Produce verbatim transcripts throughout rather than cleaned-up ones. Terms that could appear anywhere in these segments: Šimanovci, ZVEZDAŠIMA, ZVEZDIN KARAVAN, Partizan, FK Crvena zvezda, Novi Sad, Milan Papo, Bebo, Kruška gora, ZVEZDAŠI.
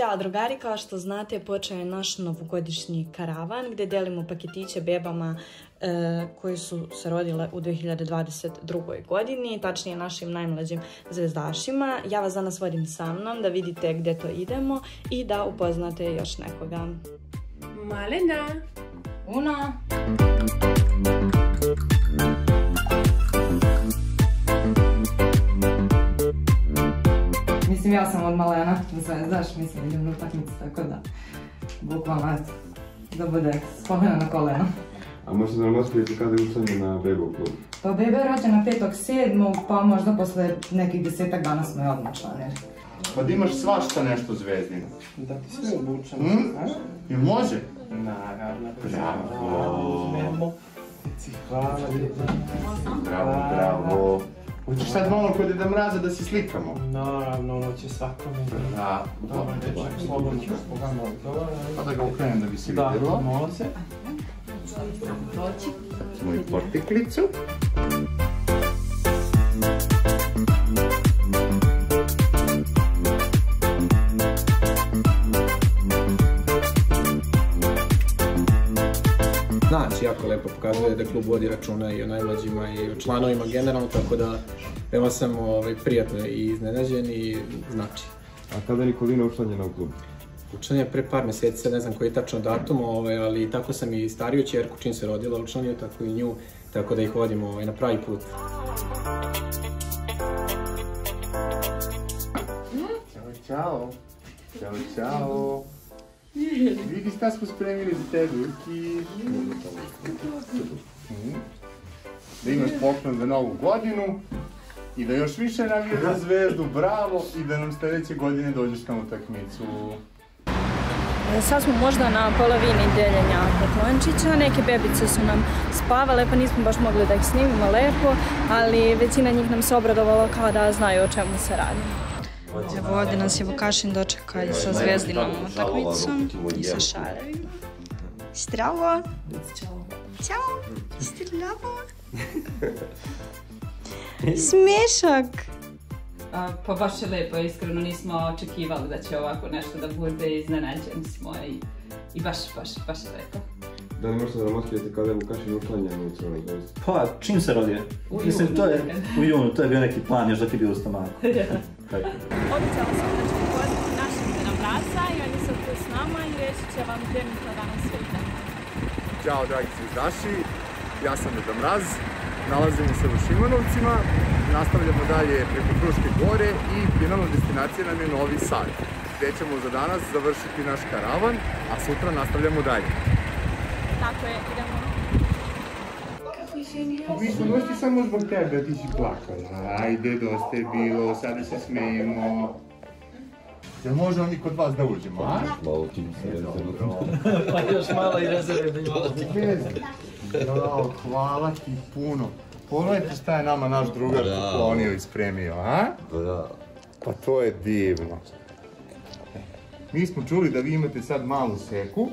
Ćao drugari, kao što znate počeo je naš novogodišnji karavan gdje delimo paketiće bebama e, koje su se rodile u dve hiljade dvadeset drugoj. godini, tačnije našim najmlađim zvezdašima. Ja vas danas vodim sa mnom da vidite gdje to idemo i da upoznate još nekoga. Malena! Una! Mislim, ja sam od malena, znaš, mislim, idem na utakmicu, tako da, bukvalno, da bude spomena na koleno. A možete da nam ostaviti kada je učlanjena na Bebo klub? Pa Bebo je rođena petog sedmog, pa možda posle nekih desetak dana smo je odmah članili. Pa da imaš svašta nešto Zvezdina. Da ti sve obučeno, znaš? I može? Naravno. Bravo. Hvala lijepo. Bravo, bravo. Hoćeš sad malo kod Deda Mraza da se slikamo? Naravno, ono će svakome. Da, dobro, neću, slobodno. Pa da ga ukrenem da bi se vidjelo. Da, molim se. Moju portiklicu. Znači, jako lepo pokazuje da klub vodi računa i o najmlađima i o članovima generalno, tako da veoma sam prijatno i iznenađen i znači. A kada je Nikolina učlanjena u klub? Učlanjena pre par mjeseci, ne znam koji je tačno datum, ali tako sam i stariju ćerku čim se rodila učlanio, tako i nju, tako da ih vodimo na pravi put. Ćao, čao. Ćao, čao. Vidi šta smo spremili za tebe, Uki. Da imaš poklon za novu godinu i da još više navijaš za Zvezdu, bravo, i da nam sljedeće godine dođeš na utakmicu. Sad smo možda na polovini deljenja poklončića, neke bebice su nam spavale pa nismo baš mogli da ih snimimo lepo, ali većina njih nam se obradovalo kao da znaju o čemu se radi. Vode nas je Vukašin dočekaj sa Zvezdinom utakmicom i sa šarevima. Zdravo! Ćao! Ćao! Zdravo! Smešak! Pa baš je lepo, iskreno nismo očekivali da će ovako nešto da bude, iznenađeni smo i baš, baš, baš je lepo. Da li možete da nam otkrijete kada je Vukašin uklanjan u Crvenoj zvezdi? Pa, čim se rodio? U junu, to je bio neki plan još dok je bio u stomaku. Obećala sam da ću pozvati našeg Deda Mraza i oni su tu s nama i rešit će vam gdje mi to danas sve ide. Ćao dragi zvezdaši, ja sam Deda Mraz, nalazimo se u Šimanovcima, nastavljamo dalje preko Kruške gore i finalna destinacija nam je Novi Sad, gdje ćemo za danas završiti naš karavan, a sutra nastavljamo dalje. Tako je, idemo. Mi smo došli samo zbog tebe, a ti si plakala. Ajde, dosta je bilo, sada se smijemo. Jel možemo mi kod vas da uđemo, a? Malo čim se rezervno. Pa još malo i rezervno imamo. Jao, hvala ti puno. Pogledajte šta je nama naš drugar poklonio i spremio, a? Pa to je divno. Mi smo čuli da vi imate sad malu seku,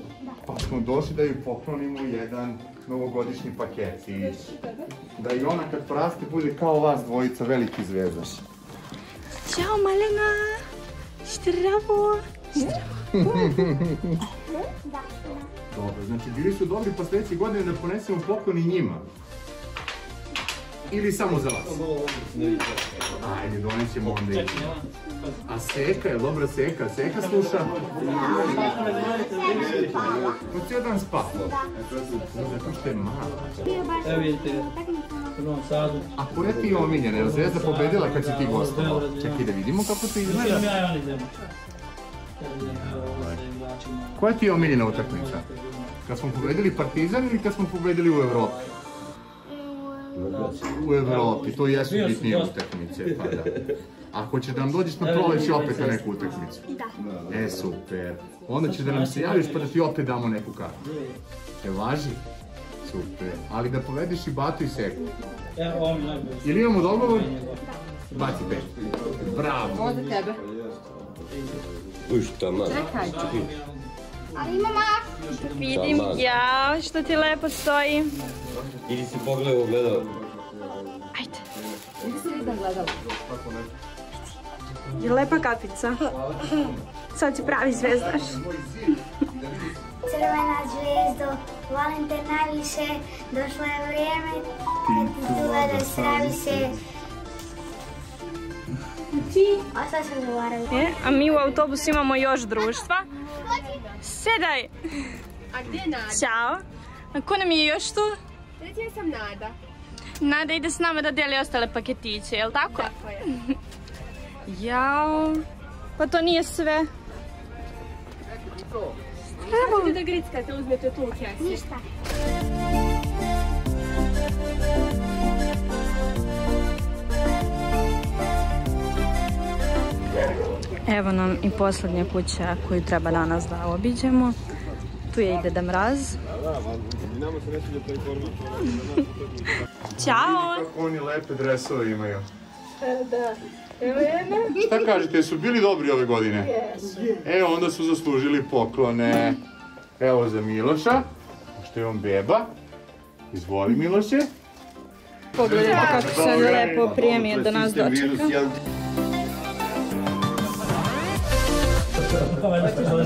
pa smo došli da ju poklonimo jedan novogodišnji paketić. Da i ona kad poraste bude kao vas dvojica veliki zvezdaš. Ćao Malena! Zdravo! Dobro, znači bili su dobri pa sljedeće godine da ponesemo poklon i njima. Ili samo za vas. Ajde, donećemo onda i njima. A seka, je dobra seka? Seka sluša? No cijel dan spava. Zato što je malo. Evo vidite, u Novom Sadu. A koja ti je omiljena? Je Zvezda pobedila kad si ti gostala? Čekaj da vidimo kako to izgleda. Koja ti je omiljena utakmica? Kad smo pobedili Partizan ili kad smo pobedili u Evropi? U Evropi, to jesu bitnije utakmice, pa da. Ako će da nam dođeš na proleći opet na neku utakmicu. Da. E, super. Onda će da nam se javiš pa da ti opet damo neku kartu. E, važi? Super. Ali da povediš i batu i seku. Ili imamo dogovor? Baci pet. Bravo. Ovo za tebe. Uj, šta man. Čekaj. Ali imam masu. Vidim, jao, što ti lepo stoji. Ili si pogledao gledala? Ajde. Ili si gledala? Ajde. Je lepa kapica. Sad si pravi zvezdaš. Crvena zvezdo, volim te najviše, došlo je vrijeme, ti duva da stravi se. A sad sam govorila. A mi u autobusu imamo još društva. Sedaj! A gdje je Nada? Ćao. A ko nam je još tu? Reći ja sam Nada. Nada ide s nama da deli ostale paketiće, jel' tako? Tako je. Jao, pa to nije sve. Šta ćete da grickate, uzmete tu u kjasi? Ništa. Evo nam i posljednja kuća koju treba danas da obiđemo. Tu je i Deda Mraz. Ćao! Kako oni lepe dresove imaju. Da. Šta kažete, su bili dobri ove godine? Evo, onda su zaslužili poklone. Evo za Miloša, što je on beba. Izvoli Miloše. Pogledajte kako se lepo prijemio da nas dočeka.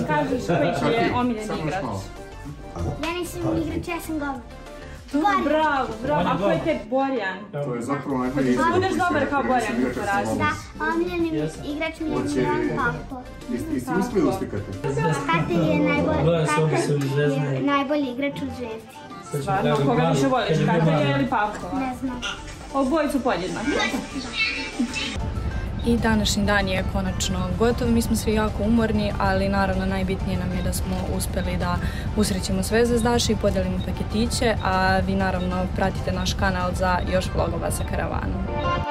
Kažeš koji ti je omiljeni igrač? Ja nisam igrač, ja sam govor. Bravo, bravo, a koji te Borjan? To je zapravo najbolji igrač. Budeš dobar kao Borjan u porazu. Da, omiljeni igrač mi je Milan Papo. Jeste uspjeli uslikati? Tati je najbolji igrač u Zvezdi. Stvarno, koga više voliš, Tati ili Papo? Ne znam. Obojicu podjednako. I današnji dan je konačno gotov, mi smo svi jako umorni, ali naravno najbitnije nam je da smo uspjeli da usrećimo sve zvezdaše i podelimo paketiće, a vi naravno pratite naš kanal za još vlogova sa karavanom.